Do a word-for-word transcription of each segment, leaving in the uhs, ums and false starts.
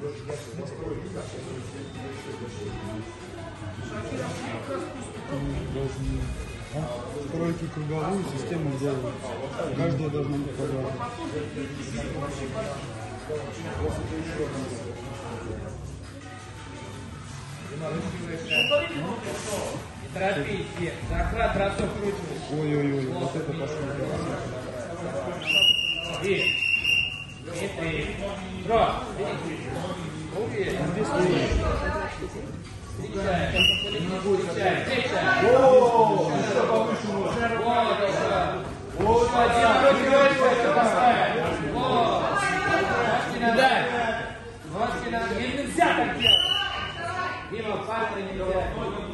Стройки круговую систему делают. Каждая должна быть квадратной. Торопись, захват, бросок, крутится. Ой-ой-ой, вот это пошло. И три. Трос. Нельзя так делать. Дима, партнер не добавляет.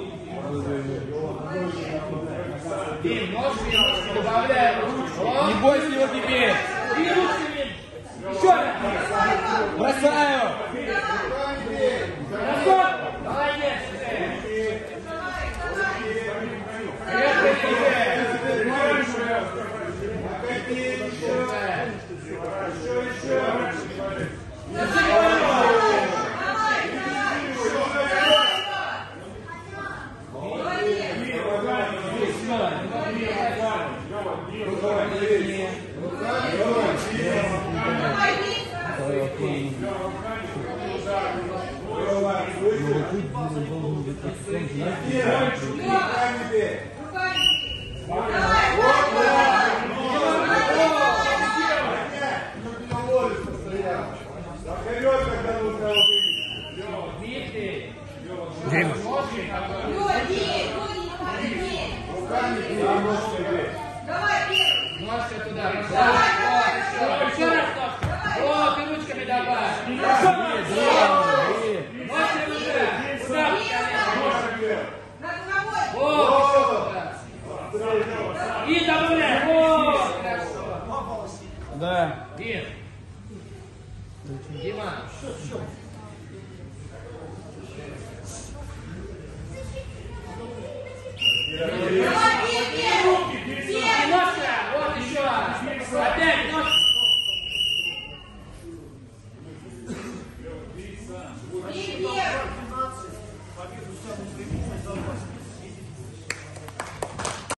Дим, ножки добавляем. Не бойся его теперь. И ручками. Еще раз. Бросаю. Бросок. Давай, нет. Давай, да. Дима.